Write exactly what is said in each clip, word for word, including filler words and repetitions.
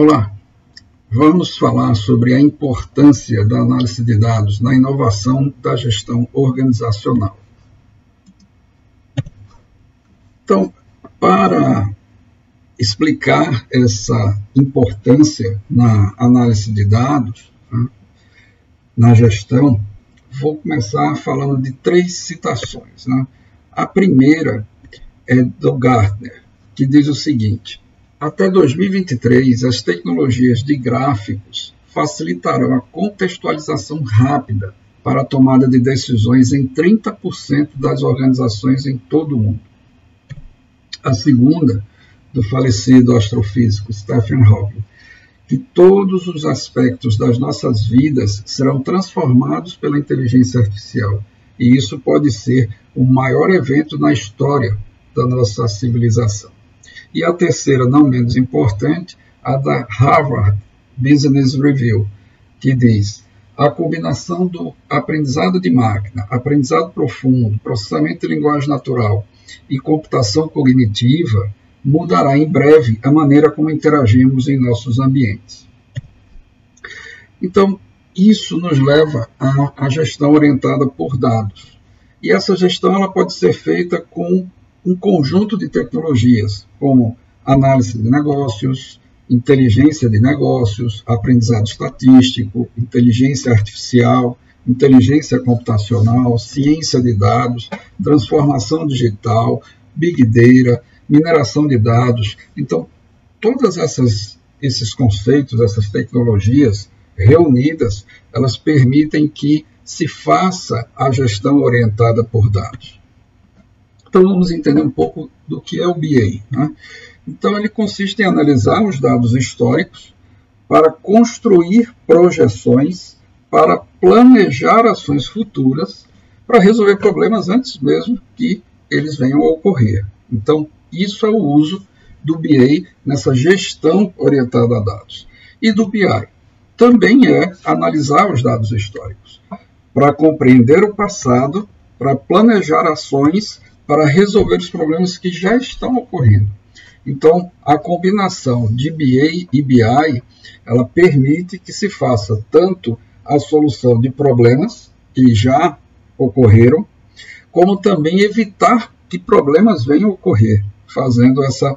Olá, vamos falar sobre a importância da análise de dados na inovação da gestão organizacional. Então, para explicar essa importância na análise de dados, tá, na gestão, vou começar falando de três citações. Né? A primeira é do Gartner, que diz o seguinte: até dois mil e vinte e três, as tecnologias de gráficos facilitarão a contextualização rápida para a tomada de decisões em trinta por cento das organizações em todo o mundo. A segunda, do falecido astrofísico Stephen Hawking, que todos os aspectos das nossas vidas serão transformados pela inteligência artificial, e isso pode ser o maior evento na história da nossa civilização. E a terceira, não menos importante, a da Harvard Business Review, que diz: a combinação do aprendizado de máquina, aprendizado profundo, processamento de linguagem natural e computação cognitiva mudará em breve a maneira como interagimos em nossos ambientes. Então, isso nos leva à, à gestão orientada por dados. E essa gestão ela pode ser feita com um conjunto de tecnologias, como análise de negócios, inteligência de negócios, aprendizado estatístico, inteligência artificial, inteligência computacional, ciência de dados, transformação digital, Big Data, mineração de dados. Então, todas essas esses conceitos, essas tecnologias reunidas, elas permitem que se faça a gestão orientada por dados. Então, vamos entender um pouco do que é o B A, né? Então, ele consiste em analisar os dados históricos para construir projeções, para planejar ações futuras, para resolver problemas antes mesmo que eles venham a ocorrer. Então, isso é o uso do B A nessa gestão orientada a dados. E do B I também é analisar os dados históricos para compreender o passado, para planejar ações, para resolver os problemas que já estão ocorrendo. Então, a combinação de B A e B I, ela permite que se faça tanto a solução de problemas que já ocorreram, como também evitar que problemas venham a ocorrer, fazendo essa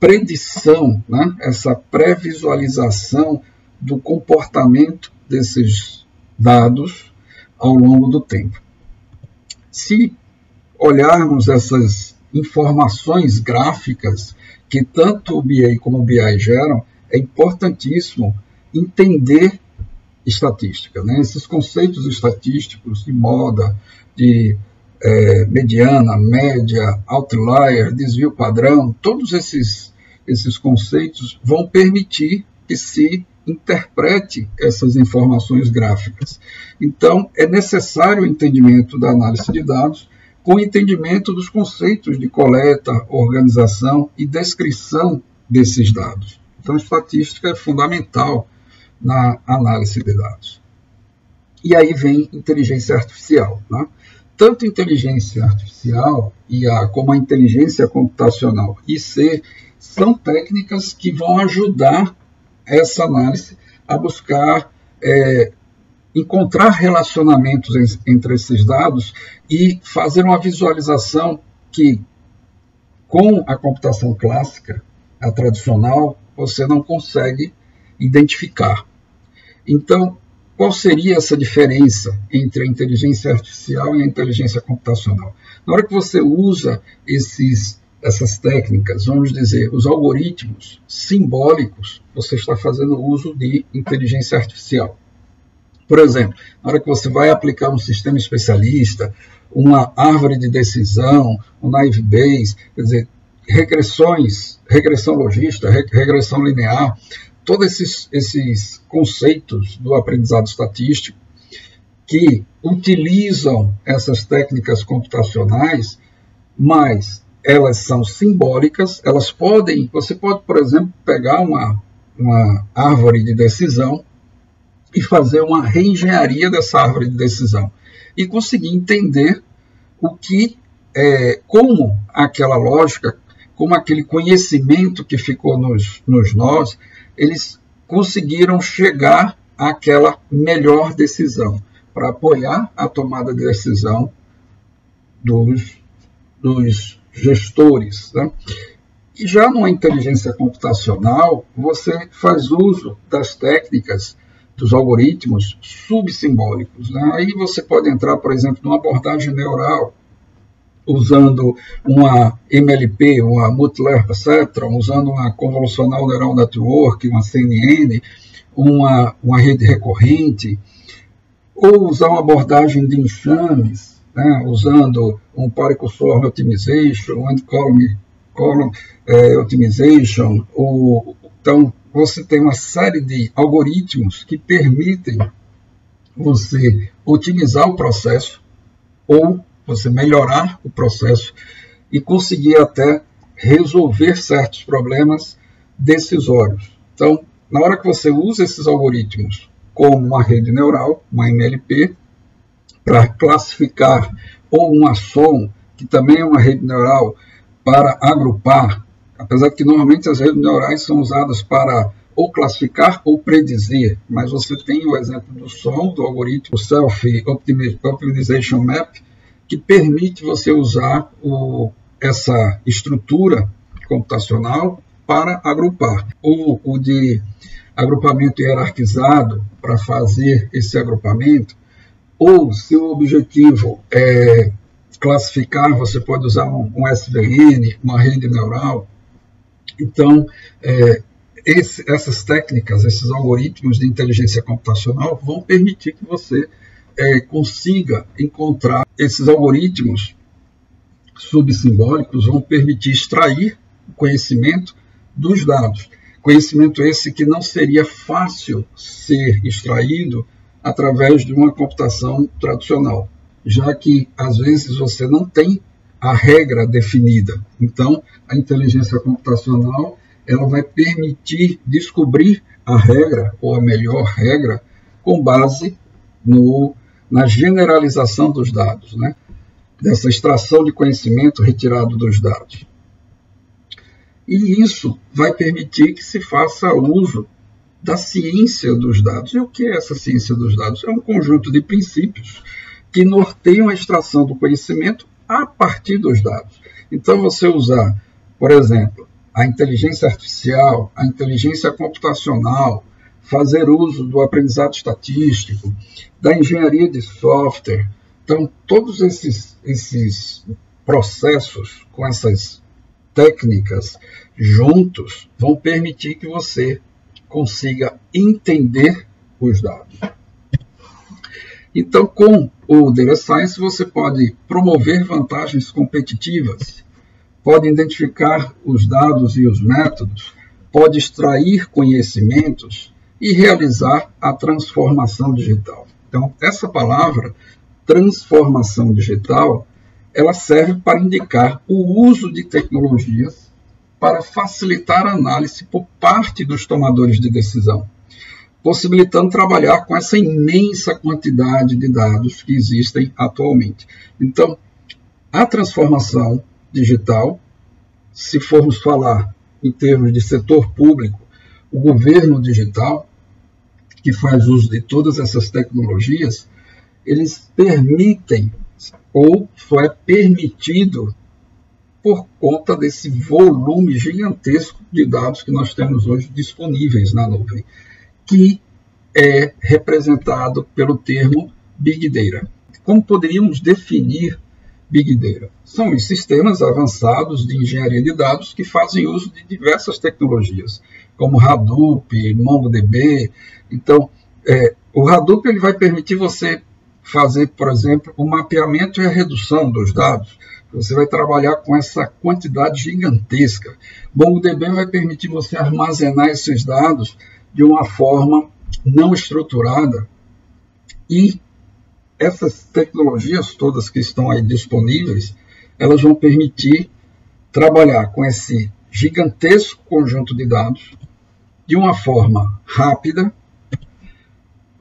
predição, né? Essa pré-visualização do comportamento desses dados ao longo do tempo. Se olharmos essas informações gráficas que tanto o B A como o B I geram, é importantíssimo entender estatística, né? Esses conceitos estatísticos de moda, de É, mediana, média, outlier, desvio padrão, todos esses, esses conceitos vão permitir que se interprete essas informações gráficas. Então, é necessário o entendimento da análise de dados com o entendimento dos conceitos de coleta, organização e descrição desses dados. Então, a estatística é fundamental na análise de dados. E aí vem inteligência artificial, né? Tanto inteligência artificial, I A, como a inteligência computacional, I C, são técnicas que vão ajudar essa análise a buscar é, encontrar relacionamentos entre esses dados e fazer uma visualização que, com a computação clássica, a tradicional, você não consegue identificar. Então, qual seria essa diferença entre a inteligência artificial e a inteligência computacional? Na hora que você usa esses, essas técnicas, vamos dizer, os algoritmos simbólicos, você está fazendo uso de inteligência artificial. Por exemplo, na hora que você vai aplicar um sistema especialista, uma árvore de decisão, um naive Bayes, quer dizer, regressões, regressão logista, regressão linear, todos esses, esses conceitos do aprendizado estatístico que utilizam essas técnicas computacionais, mas elas são simbólicas, elas podem, você pode, por exemplo, pegar uma, uma árvore de decisão e fazer uma reengenharia dessa árvore de decisão e conseguir entender o que, é, como aquela lógica como aquele conhecimento que ficou nos, nos nós, eles conseguiram chegar àquela melhor decisão, para apoiar a tomada de decisão dos, dos gestores, né? E já numa inteligência computacional, você faz uso das técnicas, dos algoritmos subsimbólicos, né? Aí você pode entrar, por exemplo, numa abordagem neural, usando uma M L P, uma Multilayer Perceptron, usando uma Convolutional Neural Network, uma C N N, uma, uma rede recorrente, ou usar uma abordagem de enxames, né? Usando um Particle-Swarm Optimization, um End-Column column, eh, Optimization, ou, então você tem uma série de algoritmos que permitem você otimizar o processo ou você melhorar o processo e conseguir até resolver certos problemas decisórios. Então, na hora que você usa esses algoritmos como uma rede neural, uma M L P, para classificar, ou uma S O M, que também é uma rede neural, para agrupar, apesar de que normalmente as redes neurais são usadas para ou classificar ou predizer, mas você tem o exemplo do S O M, do algoritmo Self-Optimization Map, que permite você usar o, essa estrutura computacional para agrupar. Ou o de agrupamento hierarquizado, para fazer esse agrupamento. Ou, se o objetivo é classificar, você pode usar um, um S V N, uma rede neural. Então, é, esse, essas técnicas, esses algoritmos de inteligência computacional vão permitir que você É, consiga encontrar esses algoritmos subsimbólicos, vão permitir extrair o conhecimento dos dados. Conhecimento esse que não seria fácil ser extraído através de uma computação tradicional, já que às vezes você não tem a regra definida. Então, a inteligência computacional ela vai permitir descobrir a regra, ou a melhor regra, com base no na generalização dos dados, né? Dessa extração de conhecimento retirado dos dados. E isso vai permitir que se faça uso da ciência dos dados. E o que é essa ciência dos dados? É um conjunto de princípios que norteiam a extração do conhecimento a partir dos dados. Então, você usar, por exemplo, a inteligência artificial, a inteligência computacional, fazer uso do aprendizado estatístico, da engenharia de software. Então, todos esses, esses processos, com essas técnicas juntos, vão permitir que você consiga entender os dados. Então, com o Data Science, você pode promover vantagens competitivas, pode identificar os dados e os métodos, pode extrair conhecimentos e realizar a transformação digital. Então, essa palavra, transformação digital, ela serve para indicar o uso de tecnologias para facilitar a análise por parte dos tomadores de decisão, possibilitando trabalhar com essa imensa quantidade de dados que existem atualmente. Então, a transformação digital, se formos falar em termos de setor público, o governo digital, que faz uso de todas essas tecnologias, eles permitem, ou só é permitido, por conta desse volume gigantesco de dados que nós temos hoje disponíveis na nuvem, que é representado pelo termo Big Data. Como poderíamos definir Big Data? São os sistemas avançados de engenharia de dados que fazem uso de diversas tecnologias, como Hadoop, MongoDB. Então, é, o Hadoop ele vai permitir você fazer, por exemplo, o mapeamento e a redução dos dados. Você vai trabalhar com essa quantidade gigantesca. MongoDB vai permitir você armazenar esses dados de uma forma não estruturada. E essas tecnologias todas que estão aí disponíveis, elas vão permitir trabalhar com esse gigantesco conjunto de dados de uma forma rápida,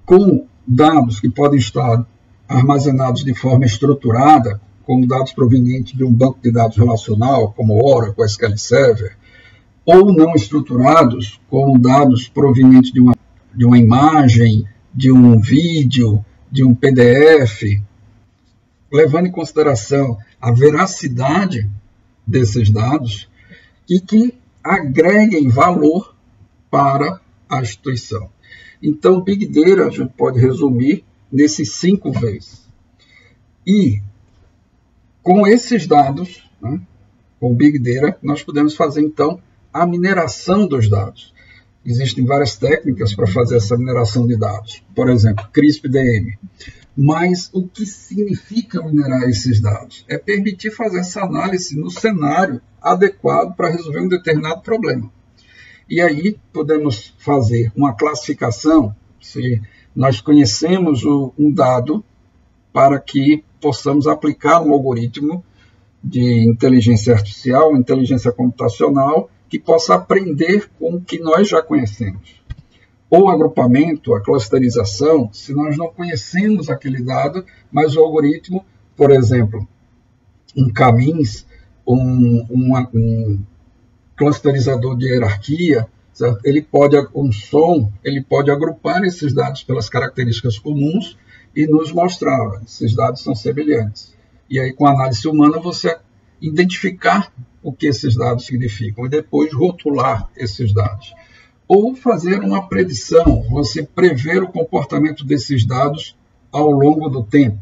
com dados que podem estar armazenados de forma estruturada, como dados provenientes de um banco de dados relacional, como Oracle, S Q L Server, ou não estruturados, como dados provenientes de uma, de uma imagem, de um vídeo, de um P D F, levando em consideração a veracidade desses dados e que agreguem valor para a instituição. Então, Big Data a gente pode resumir nesses cinco Vs. E com esses dados, né, com o Big Data, nós podemos fazer, então, a mineração dos dados. Existem várias técnicas para fazer essa mineração de dados. Por exemplo, CRISP D M. Mas o que significa minerar esses dados? É permitir fazer essa análise no cenário adequado para resolver um determinado problema. E aí podemos fazer uma classificação, se nós conhecemos um dado, para que possamos aplicar um algoritmo de inteligência artificial, inteligência computacional, que possa aprender com o que nós já conhecemos. Ou agrupamento, a clusterização, se nós não conhecemos aquele dado, mas o algoritmo, por exemplo, um caminhos, um, uma, um clusterizador de hierarquia, certo? Ele pode, um som, ele pode agrupar esses dados pelas características comuns e nos mostrar, esses dados são semelhantes. E aí, com a análise humana, você identificar o que esses dados significam e depois rotular esses dados. Ou fazer uma predição, você prever o comportamento desses dados ao longo do tempo.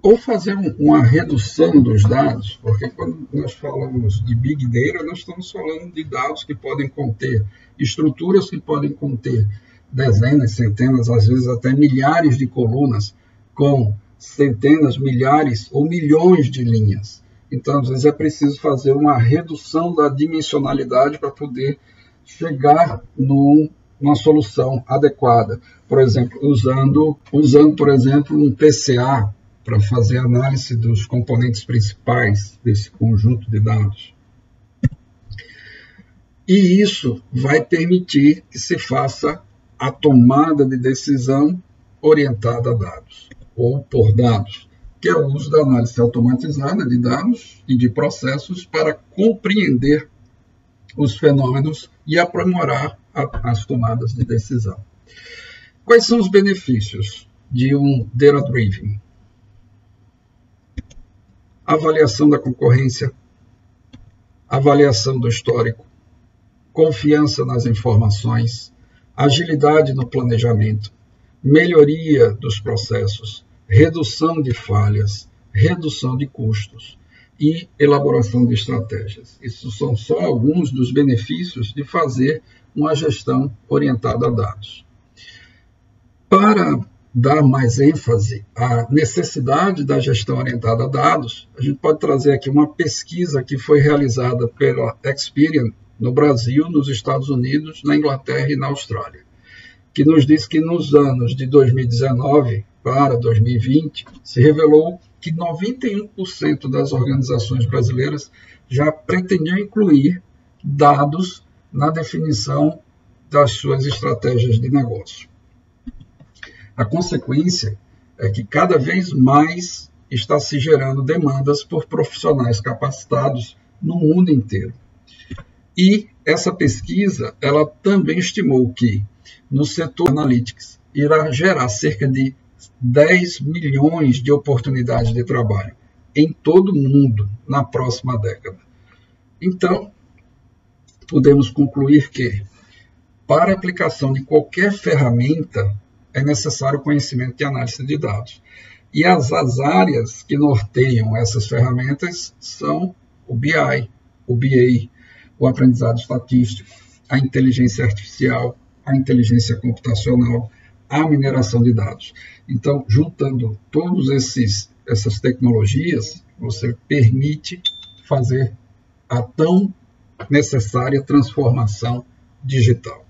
Ou fazer uma redução dos dados, porque quando nós falamos de Big Data, nós estamos falando de dados que podem conter estruturas que podem conter dezenas, centenas, às vezes até milhares de colunas, com centenas, milhares ou milhões de linhas. Então, às vezes é preciso fazer uma redução da dimensionalidade para poder chegar num, numa solução adequada. Por exemplo, usando, usando por exemplo, um P C A para fazer análise dos componentes principais desse conjunto de dados. E isso vai permitir que se faça a tomada de decisão orientada a dados, ou por dados, que é o uso da análise automatizada de dados e de processos para compreender os fenômenos e aprimorar a, as tomadas de decisão. Quais são os benefícios de um data-driven? Avaliação da concorrência, avaliação do histórico, confiança nas informações, agilidade no planejamento, melhoria dos processos, redução de falhas, redução de custos e elaboração de estratégias. Isso são só alguns dos benefícios de fazer uma gestão orientada a dados. Para dar mais ênfase à necessidade da gestão orientada a dados, a gente pode trazer aqui uma pesquisa que foi realizada pela Experian no Brasil, nos Estados Unidos, na Inglaterra e na Austrália, que nos diz que nos anos de dois mil e dezenove para dois mil e vinte, se revelou que noventa e um por cento das organizações brasileiras já pretendiam incluir dados na definição das suas estratégias de negócio. A consequência é que cada vez mais está se gerando demandas por profissionais capacitados no mundo inteiro. E essa pesquisa, ela também estimou que no setor Analytics irá gerar cerca de dez milhões de oportunidades de trabalho em todo o mundo na próxima década. Então, podemos concluir que, para a aplicação de qualquer ferramenta, é necessário conhecimento de análise de dados. E as, as áreas que norteiam essas ferramentas são o B I, o B A, o aprendizado estatístico, a inteligência artificial, a inteligência computacional, a mineração de dados. Então, juntando todas essas tecnologias, você permite fazer a tão necessária transformação digital.